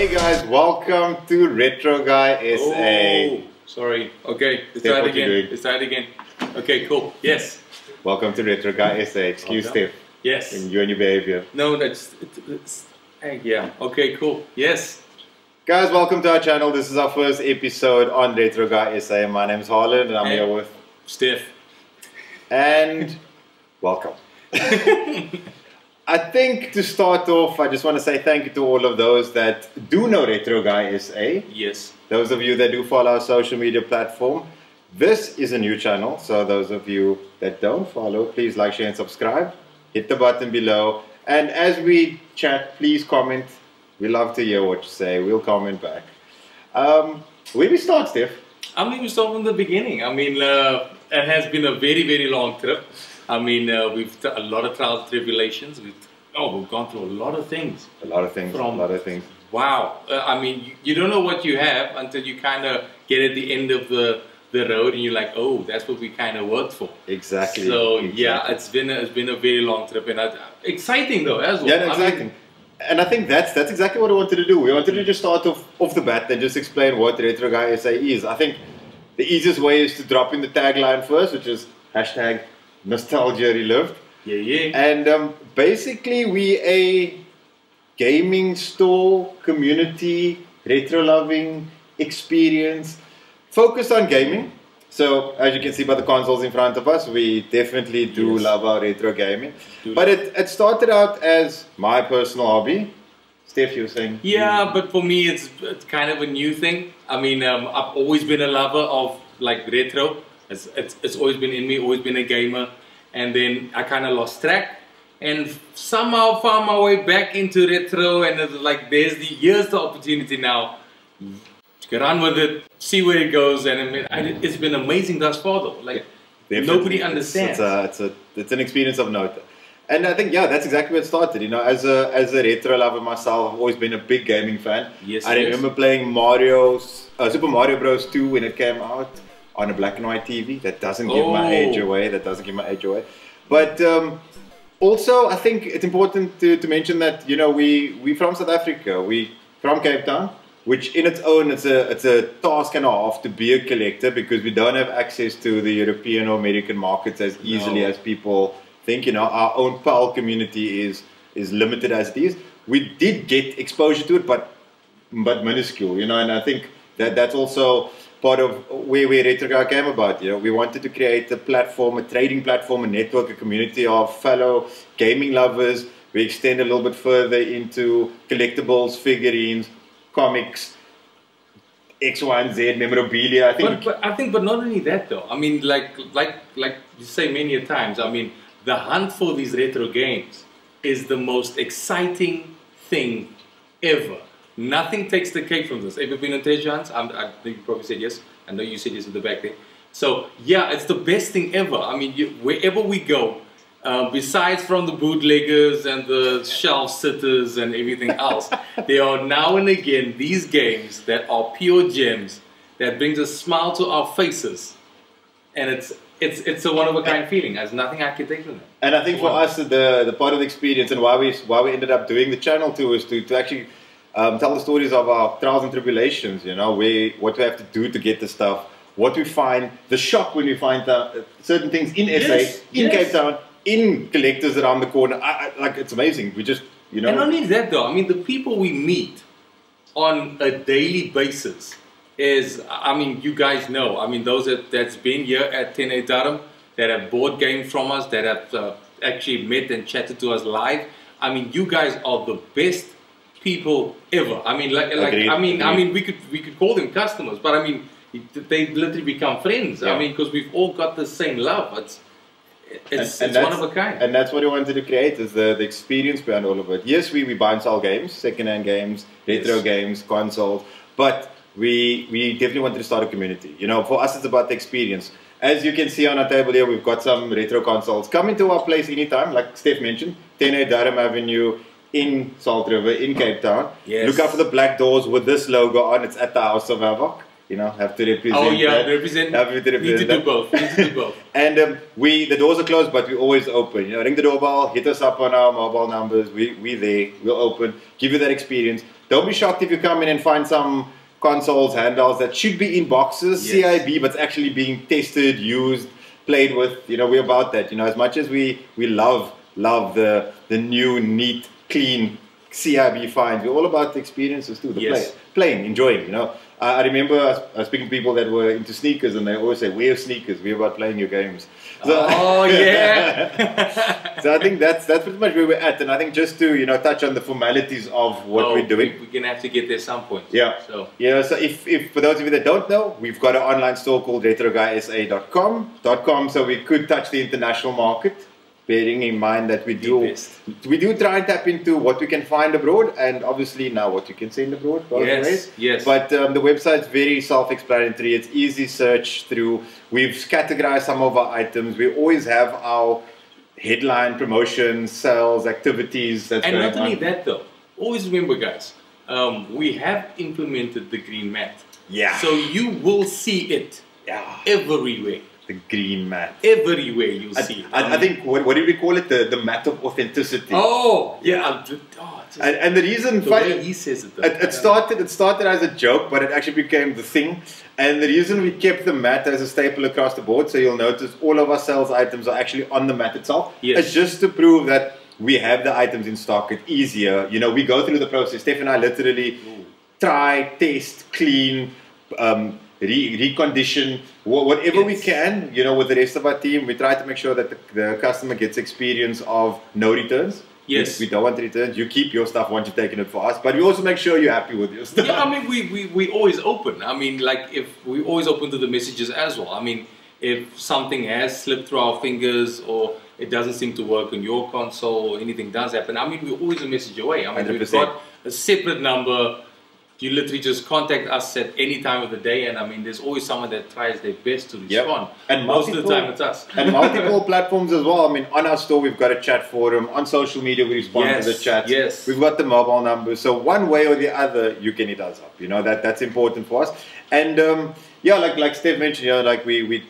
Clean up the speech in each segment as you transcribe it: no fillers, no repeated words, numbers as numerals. Hey guys, welcome to Retro Guy S.A. Sorry, okay, let's try it again. Okay, cool, yes. Welcome to Retro Guy S.A. Excuse Steph. Yes. And you and your behavior. No, that's... yeah, okay, cool, yes. Guys, welcome to our channel. This is our first episode on Retro Guy S.A. My name is Harlan and I'm here with... Steph. And... welcome. I think to start off, I just want to say thank you to all of those that do know Retro Guy S.A. Yes. Those of you that do follow our social media platform. This is a new channel, so those of you that don't follow, please like, share and subscribe. Hit the button below. And as we chat, please comment. We love to hear what you say. We'll comment back. Where do we start, Steph? I'm going to start from the beginning. I mean, it has been a very, very long trip. I mean, we've a lot of trials, tribulations. We've gone through a lot of things. Wow. I mean, you don't know what you have until you kind of get at the end of the road and you're like, oh, that's what we kind of worked for. Exactly. So, yeah, it's been a very long trip. And exciting, though, as well. Yeah, no, exciting. I mean, and I think that's exactly what I wanted to do. We wanted to just start off the bat and just explain what Retro Guy S.A. is. I think the easiest way is to drop in the tagline first, which is hashtag... nostalgia relived. Yeah, yeah. And basically we a gaming store, community, retro loving experience focused on gaming. So as you can see by the consoles in front of us, we definitely do love our retro gaming. But it started out as my personal hobby. Steph, you were saying? Yeah, but for me it's kind of a new thing. I mean, I've always been a lover of like retro. It's always been in me, always been a gamer, and then I kind of lost track and somehow found my way back into retro, and it's like here's the opportunity now. Run with it, see where it goes, and I mean, it's been amazing thus far though. Like, nobody understands. It's an experience of note. And I think, yeah, that's exactly where it started. You know, as a retro lover myself, I've always been a big gaming fan. Yes, I remember playing Super Mario Bros. 2 when it came out. On a black and white TV, that doesn't give my age away. But also, I think it's important to mention that we're from South Africa, we from Cape Town, which in its own it's a task and a half to be a collector because we don't have access to the European or American markets as easily as people think. You know, our own PAL community is limited as it is. We did get exposure to it, but minuscule. You know, and I think that's also part of where Retro Guy came about. You know, we wanted to create a platform, a trading platform, a network, a community of fellow gaming lovers. We extend a little bit further into collectibles, figurines, comics, X, Y, and Z memorabilia. I think. But not only that though. I mean, like you say many a times. I mean, the hunt for these retro games is the most exciting thing ever. Nothing takes the cake from this. Have you been on treasure hunts? I think you probably said yes. I know you said yes in the back there. So yeah, it's the best thing ever. I mean, wherever we go, besides from the bootleggers and the shelf sitters and everything else, there are now and again these games that are pure gems that brings a smile to our faces, and it's a one-of-a-kind feeling. There's nothing I can take from it. And I think for us, the part of the experience and why we ended up doing the channel too is to actually tell the stories of our trials and tribulations, you know, what we have to do to get the stuff, what we find, the shock when we find certain things in SA, in Cape Town, in collectors around the corner. Like, it's amazing. We just, you know. And not only that though, I mean, the people we meet on a daily basis is, I mean, you guys know, I mean, those that's been here at 10A Durham, that have bought games from us, that have actually met and chatted to us live. I mean, you guys are the best people ever. I mean, I mean, we could call them customers, but I mean, they literally become friends. Yeah. I mean, because we've all got the same love. It's one of a kind. And that's what we wanted to create, is the experience behind all of it. Yes, we buy and sell games, second-hand games, retro games, consoles, but we definitely wanted to start a community. You know, for us, it's about the experience. As you can see on our table here, we've got some retro consoles. Come into our place anytime, like Steph mentioned, 10A Durham Avenue, in Salt River, in Cape Town. Yes. Look out for the black doors with this logo on. It's at the House of Havoc. You know, have to represent. Oh yeah, represent. Need to do both. And the doors are closed, but we always open. You know, ring the doorbell, hit us up on our mobile numbers. We're there. We'll open. Give you that experience. Don't be shocked if you come in and find some consoles, handhelds that should be in boxes, yes. CIB, but it's actually being tested, used, played with. You know, we're about that. You know, as much as we love the new, neat, clean CIB finds, we're all about the experiences too. The yes. Playing, enjoying. You know, I remember I was speaking to people that were into sneakers, and they always say, "We're sneakers. We're about playing your games." So, oh yeah. So I think that's pretty much where we're at, and I think just to touch on the formalities of what we're doing. We're gonna have to get there some point. Yeah. So yeah. So if for those of you that don't know, we've got an online store called RetroGuySA.com. So we could touch the international market, bearing in mind that we do try and tap into what we can find abroad, and obviously now what you can send abroad. Yes, yes. But the website's very self-explanatory. It's easy search through. We've categorized some of our items. We always have our headline, promotions, sales, activities. That's and not only that though, always remember guys, we have implemented the green mat. Yeah. So you will see it everywhere. The green mat. Everywhere you see. I think, what do we call it? The mat of authenticity. Oh, yeah. And the reason... The way he says it. It started as a joke, but it actually became the thing. And the reason we kept the mat as a staple across the board, so you'll notice all of our sales items are actually on the mat itself. Yes. It's just to prove that we have the items in stock. It's easier. You know, we go through the process. Steph and I literally try, taste, clean, recondition, whatever we can, with the rest of our team. We try to make sure that the customer gets experience of no returns. Yes. We don't want returns. You keep your stuff once you've taken it for us, but we also make sure you're happy with your stuff. Yeah, I mean, we always open. I mean, like, if we always open to the messages as well. I mean, if something has slipped through our fingers or it doesn't seem to work on your console or anything does happen, I mean, we're always a message away. I mean, 100%. We've got a separate number. You literally just contact us at any time of the day, and I mean, there's always someone that tries their best to respond. Yep. And most of the time, it's us. And multiple platforms as well. I mean, on our store, we've got a chat forum. On social media, we respond to the chat. Yes. We've got the mobile number. So one way or the other, you can hit us up. You know, that's important for us. And yeah, like Steve mentioned, you know, like we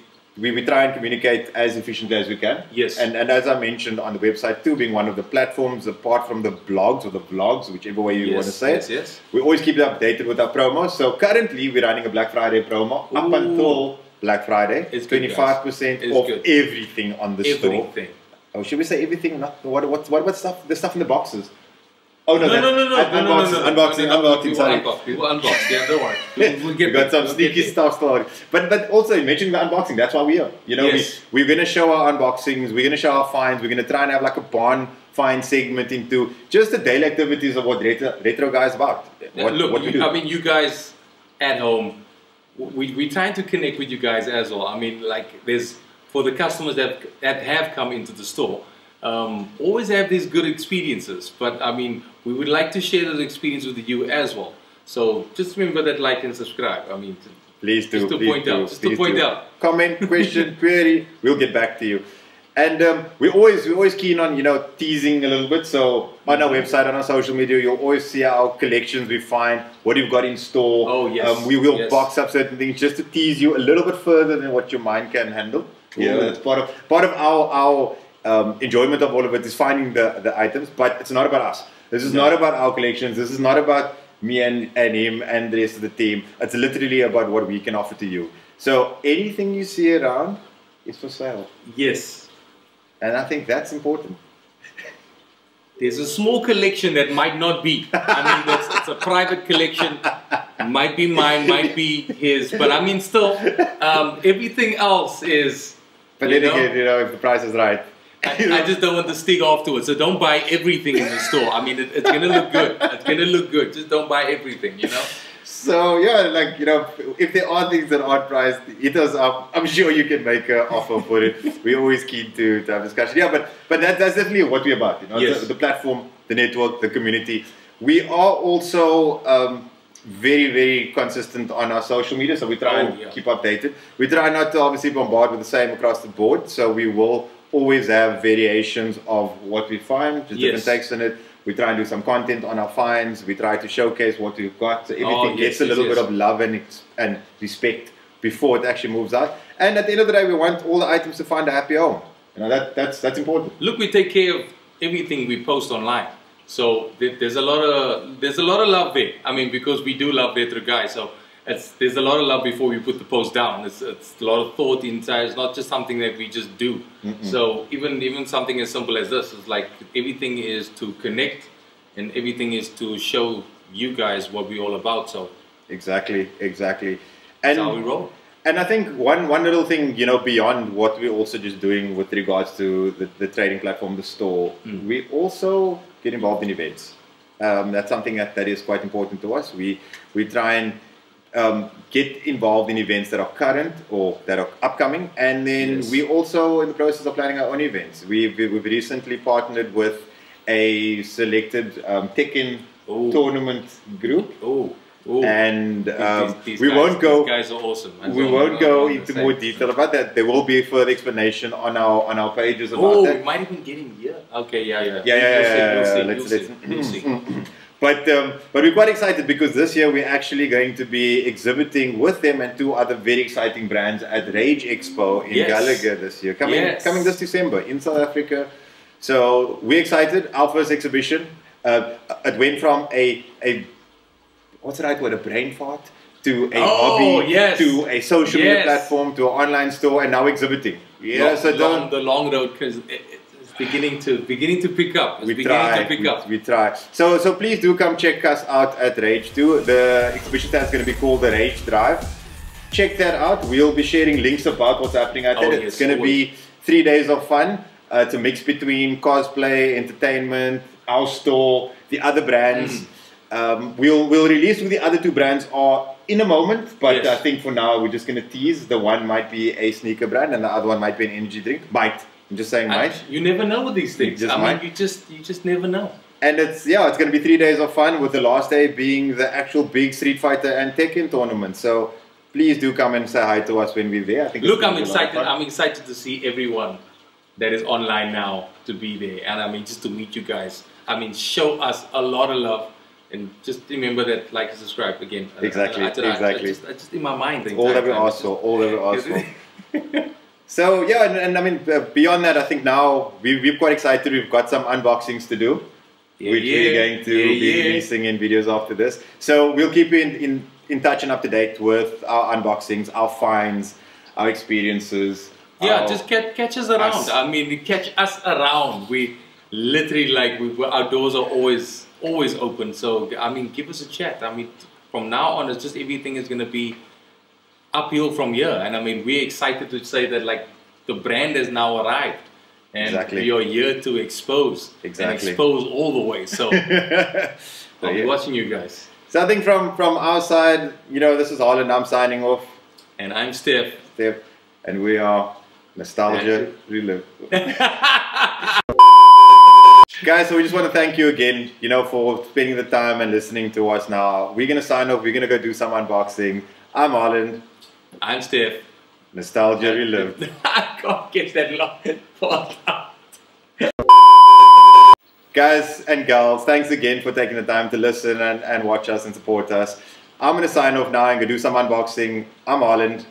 try and communicate as efficiently as we can. Yes. And as I mentioned, on the website too, being one of the platforms, apart from the blogs or the vlogs, whichever way you want to say it. Yes. We always keep it updated with our promos. So currently we're running a Black Friday promo. Ooh. Up until Black Friday. It's 25% off everything on the store. Oh, should we say everything? No. What about stuff? The stuff in the boxes. Oh no, no, unboxing. We will unbox, yeah, don't worry. We'll get got some sneaky stuff started. But also, mentioning the unboxing, that's why we're here. You know, we're going to show our unboxings, we're going to show our finds, we're going to try and have like a find segment into just the daily activities of what Retro Guy is about. I mean, you guys at home, we're trying to connect with you guys as well. I mean, like, there's, for the customers that have come into the store, always have these good experiences, but I mean, we would like to share those experiences with you as well. So just remember that, like and subscribe. I mean, please do. Comment, question, query. We'll get back to you. And we're always keen on teasing a little bit. So on our website, on our social media, you'll always see our collections. We find what you've got in store. Oh yes. We will box up certain things just to tease you a little bit further than what your mind can handle. Cool. Yeah, that's part of our enjoyment of all of it is finding the items, but it's not about us. This is not about our collections. This is not about me and him and the rest of the team. It's literally about what we can offer to you. So anything you see around is for sale. Yes. And I think that's important. There's a small collection that might not be. I mean, it's a private collection. Might be mine, might be his. But I mean, still, everything else is... But then again, if the price is right. I just don't want to stick afterwards, so don't buy everything in the store. I mean, it's going to look good. It's going to look good. Just don't buy everything, So, yeah, like, if there are things that aren't priced, hit us up. I'm sure you can make an offer for it. We're always keen to have discussion. Yeah, but that's definitely what we're about, The platform, the network, the community. We are also... very, very consistent on our social media, so we try and keep updated. We try not to obviously bombard with the same across the board, so we will always have variations of what we find, just different takes on it. We try and do some content on our finds. We try to showcase what we've got, so everything gets a little bit of love and respect before it actually moves out. And at the end of the day, we want all the items to find a happy home. That's important. Look, we take care of everything we post online. So there's a lot of love there. I mean, because we do love Retro Guy, so there's a lot of love before we put the post down. It's a lot of thought inside. It's not just something that we just do. So even something as simple as this is like everything is to connect, and everything is to show you guys what we're all about. So exactly, and that's how we roll. And I think one little thing, you know, beyond what we're also just doing with regards to the trading platform, the store, we also get involved in events. That's something that is quite important to us. We try and get involved in events that are current or that are upcoming. And then we also in the process of planning our own events. We've recently partnered with a selected Tekken tournament group. And these guys are awesome. We won't go into more detail about that. There will be further explanation on our pages about that. We might even get in here. Okay, yeah. But we're quite excited because this year we're actually going to be exhibiting with them and 2 other very exciting brands at Rage Expo in Gallagher this year, coming this December in South Africa. So we're excited. Our first exhibition. It went from a what's the right word? A brain fart to a hobby, to a social media platform, to an online store, and now exhibiting. Yeah, so the long road, because it's beginning to pick up. We try. So please do come check us out at Rage 2. The exhibition that's going to be called the Rage Drive. Check that out. We'll be sharing links about what's happening at that. It's going to be 3 days of fun. It's a mix between cosplay, entertainment, our store, the other brands. We'll release who the other 2 brands are in a moment, but I think for now we're just going to tease. The one might be a sneaker brand and the other one might be an energy drink. Might. I'm just saying might. You never know with these things. You just never know. And it's going to be 3 days of fun, with the last day being the actual big Street Fighter and Tekken tournament. So please do come and say hi to us when we're there. I think I'm excited. I'm excited to see everyone that is online now to be there, and I mean just to meet you guys. I mean, show us a lot of love. And just remember that, like and subscribe again. Exactly. I just in my mind. All over. So yeah, and I mean beyond that, I think now we're quite excited. We've got some unboxings to do, which we're going to be releasing in videos after this. So we'll keep you in touch and up to date with our unboxings, our finds, our experiences. Yeah, just catch us around. I mean, catch us around. We literally our doors are always open, so I mean give us a chat. I mean from now on it's just everything is going to be uphill from here, and I mean we're excited to say that like the brand has now arrived, and we are here to expose and expose all the way, so I'll be watching you guys. So I think from our side, you know, this is Harlan, I'm signing off, and I'm Steph, and we are Nostalgia Relive. Guys, so we just want to thank you again, you know, for spending the time and listening to us now. We're going to sign off. We're going to go do some unboxing. I'm Harlan. I'm Steph. Nostalgia relived. I can't get that long part out. Guys and girls, thanks again for taking the time to listen and watch us and support us. I'm going to sign off now and go do some unboxing. I'm Harlan.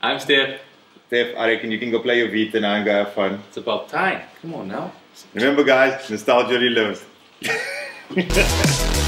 I'm Steph. Steph, I reckon you can go play your Vita now and go have fun. It's about time. Come on now. Remember guys, nostalgia relives.